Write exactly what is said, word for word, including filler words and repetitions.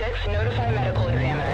six, notify medical examiner.